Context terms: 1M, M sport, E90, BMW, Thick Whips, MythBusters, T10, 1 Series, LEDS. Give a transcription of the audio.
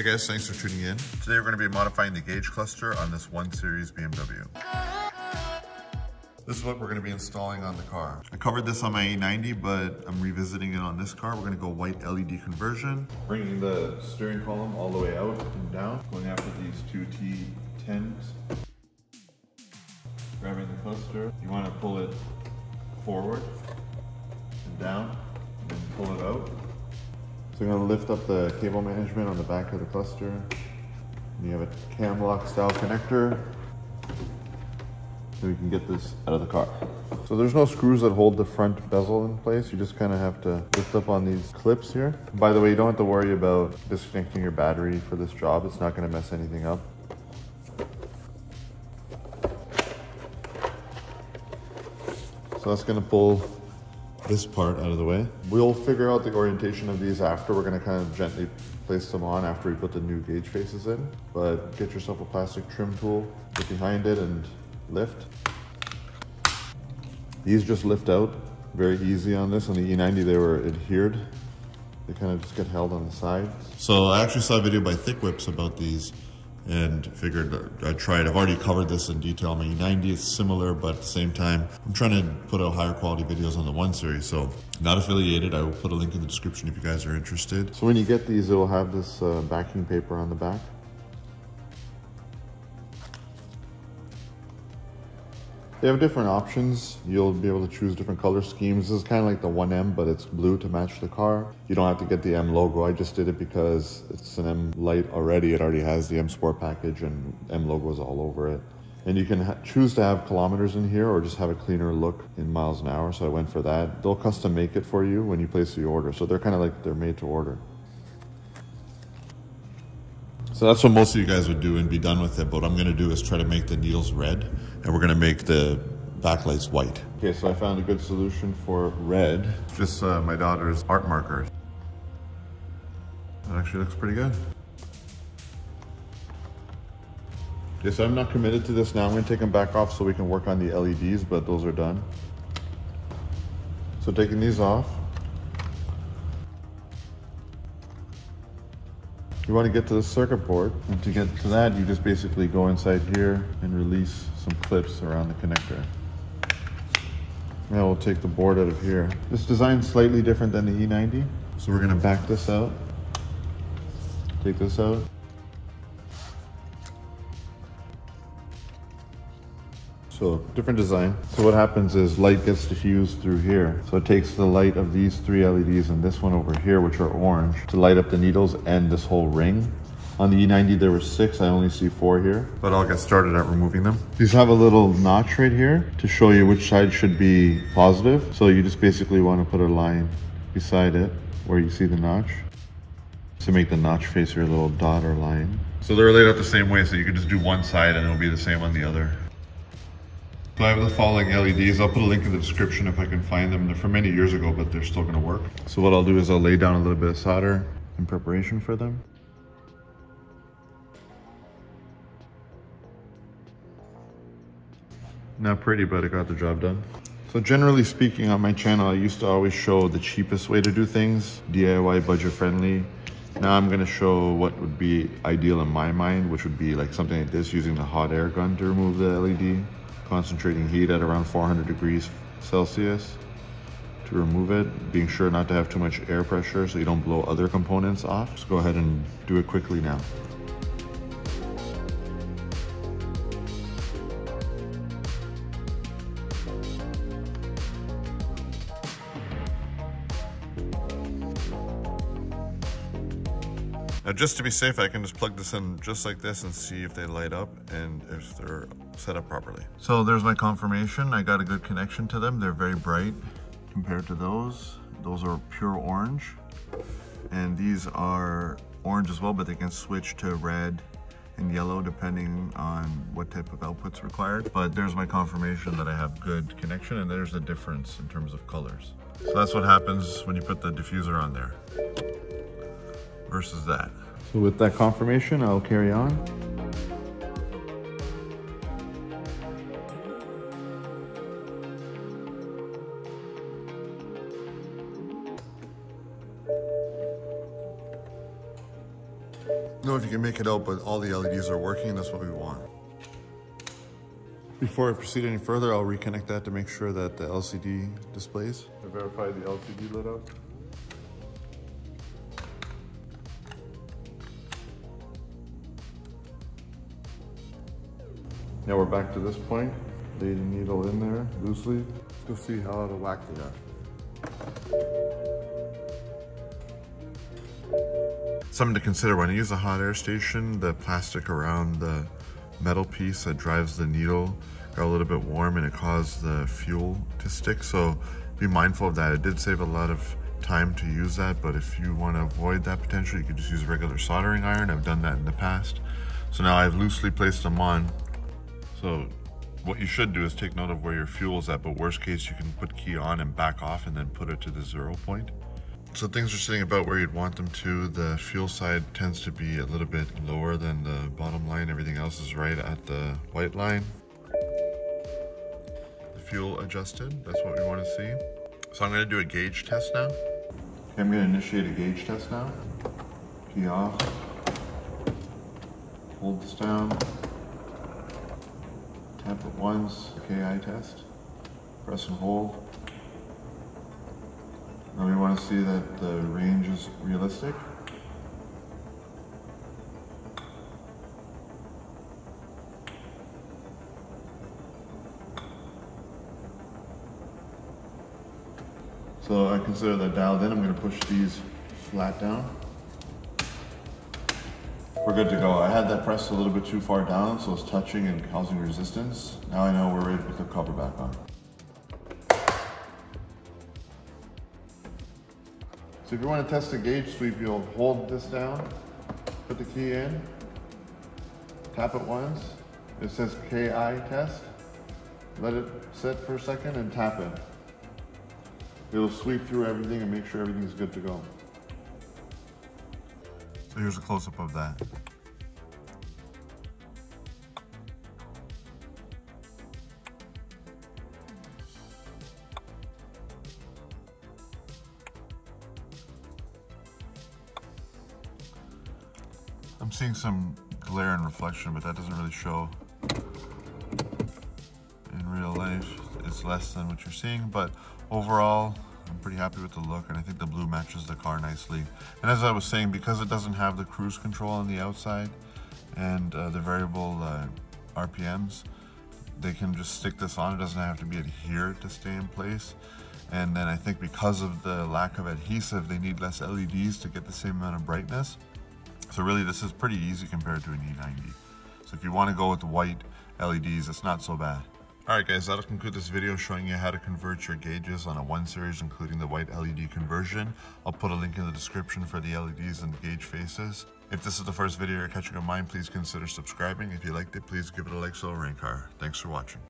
Hey guys, thanks for tuning in. Today we're going to be modifying the gauge cluster on this 1 Series BMW. This is what we're going to be installing on the car. I covered this on my E90, but I'm revisiting it on this car. We're going to go white LED conversion, bringing the steering column all the way out and down, going after these two T10s, grabbing the cluster. You want to pull it forward and down, and then pull it out. So I'm going to lift up the cable management on the back of the cluster. And you have a cam lock style connector, so we can get this out of the car. So there's no screws that hold the front bezel in place. You just kind of have to lift up on these clips here. By the way, you don't have to worry about disconnecting your battery for this job. It's not going to mess anything up. So that's going to pull this part out of the way. We'll figure out the orientation of these after. We're going to kind of gently place them on after we put the new gauge faces in. But get yourself a plastic trim tool, get behind it and lift. These just lift out very easy on this. On the E90 they were adhered. They kind of just get held on the sides. So I actually saw a video by Thick Whips about these and figured I'd try it. I've already covered this in detail. My E90 is similar, but at the same time, I'm trying to put out higher quality videos on the 1 Series, so not affiliated. I will put a link in the description if you guys are interested. So when you get these, it'll have this backing paper on the back. They have different options. You'll be able to choose different color schemes. This is kind of like the 1M, but it's blue to match the car. You don't have to get the M logo. I just did it because it's an M Lite already. It already has the M Sport package and M logos all over it. And you can choose to have kilometers in here or just have a cleaner look in miles an hour. So I went for that. They'll custom make it for you when you place the order. So they're kind of like they're made to order. So that's what most of you guys would do and be done with it, but what I'm gonna do is try to make the needles red, and we're gonna make the backlights white. Okay, so I found a good solution for red. Just my daughter's art marker. That actually looks pretty good. Okay, so I'm not committed to this now. I'm gonna take them back off so we can work on the LEDs, but those are done. So taking these off, you want to get to the circuit board, and to get to that, you just basically go inside here and release some clips around the connector. Now we'll take the board out of here. This design's slightly different than the E90, so we're going to back this out, take this out. So different design. So what happens is light gets diffused through here. So it takes the light of these three LEDs and this one over here, which are orange, to light up the needles and this whole ring. On the E90, there were 6, I only see 4 here. But I'll get started at removing them. These have a little notch right here to show you which side should be positive. So you just basically want to put a line beside it where you see the notch, to make the notch face your little dot or line. So they're laid out the same way, so you can just do one side and it'll be the same on the other. So I have the following LEDs. I'll put a link in the description if I can find them. They're from many years ago, but they're still gonna work. So what I'll do is I'll lay down a little bit of solder in preparation for them. Not pretty, but it got the job done. So generally speaking, on my channel, I used to always show the cheapest way to do things, DIY, budget friendly. Now I'm gonna show what would be ideal in my mind, which would be like something like this, using the hot air gun to remove the LED. Concentrating heat at around 400 degrees Celsius to remove it, being sure not to have too much air pressure so you don't blow other components off. Just go ahead and do it quickly now. Now just to be safe, I can just plug this in just like this and see if they light up and if they're set up properly. So there's my confirmation. I got a good connection to them. They're very bright compared to those. Those are pure orange. And these are orange as well, but they can switch to red and yellow depending on what type of output's required. But there's my confirmation that I have good connection, and there's the difference in terms of colors. So that's what happens when you put the diffuser on there. Versus that. So with that confirmation, I'll carry on. know if you can make it out, but all the LEDs are working and that's what we want. Before I proceed any further, I'll reconnect that to make sure that the LCD displays. I verified the LCD lit up. Now we're back to this point. Lay the needle in there loosely. Let's go see how out of whack they are. Something to consider when you use a hot air station, the plastic around the metal piece that drives the needle got a little bit warm and it caused the fuel to stick, so be mindful of that. It did save a lot of time to use that, but if you want to avoid that potential, you could just use regular soldering iron. I've done that in the past. So now I've loosely placed them on. So what you should do is take note of where your fuel is at, but worst case you can put key on and back off and then put it to the 0 point. So things are sitting about where you'd want them to. The fuel side tends to be a little bit lower than the bottom line. Everything else is right at the white line. The fuel adjusted, that's what we want to see. So I'm going to do a gauge test now. Okay, I'm going to initiate a gauge test now. Key off. Hold this down. Tap it once. KI test. Press and hold. Now we want to see that the range is realistic. So I consider that dialed in. I'm going to push these flat down. We're good to go. I had that pressed a little bit too far down, so it's touching and causing resistance. Now I know we're ready to put the cover back on. So if you want to test the gauge sweep, you'll hold this down, put the key in, tap it once. It says KI test. Let it sit for a second and tap it. It'll sweep through everything and make sure everything's good to go. So here's a close-up of that. I'm seeing some glare and reflection, but that doesn't really show in real life. It's less than what you're seeing, but overall, I'm pretty happy with the look, and I think the blue matches the car nicely. And as I was saying, because it doesn't have the cruise control on the outside and the variable RPMs, they can just stick this on. It doesn't have to be adhered to stay in place. And then I think because of the lack of adhesive, they need less LEDs to get the same amount of brightness. So really this is pretty easy compared to an E90. So if you want to go with the white LEDs, it's not so bad. Alright guys, that'll conclude this video showing you how to convert your gauges on a 1 Series, including the white LED conversion. I'll put a link in the description for the LEDs and gauge faces. If this is the first video you're catching of mine, please consider subscribing. If you liked it, please give it a like so it'll rank higher. Thanks for watching.